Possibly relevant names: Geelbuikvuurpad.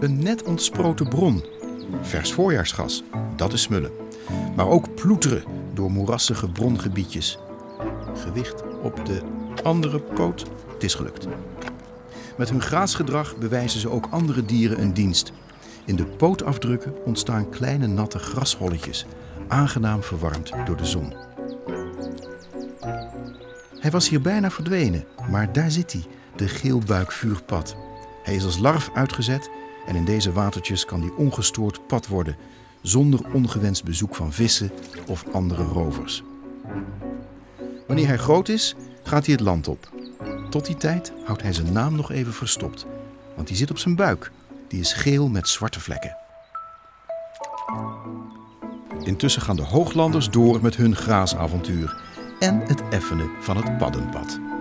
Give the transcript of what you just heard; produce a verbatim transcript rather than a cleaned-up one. Een net ontsproten bron. Vers voorjaarsgas, dat is smullen. Maar ook ploeteren door moerassige brongebiedjes. Gewicht op de andere poot, het is gelukt. Met hun graasgedrag bewijzen ze ook andere dieren een dienst. In de pootafdrukken ontstaan kleine natte grasholletjes, aangenaam verwarmd door de zon. Hij was hier bijna verdwenen, maar daar zit hij, de geelbuikvuurpad. Hij is als larf uitgezet en in deze watertjes kan hij ongestoord pad worden, zonder ongewenst bezoek van vissen of andere rovers. Wanneer hij groot is, gaat hij het land op. Tot die tijd houdt hij zijn naam nog even verstopt, want die zit op zijn buik. Die is geel met zwarte vlekken. Intussen gaan de hooglanders door met hun graasavontuur en het effenen van het paddenpad.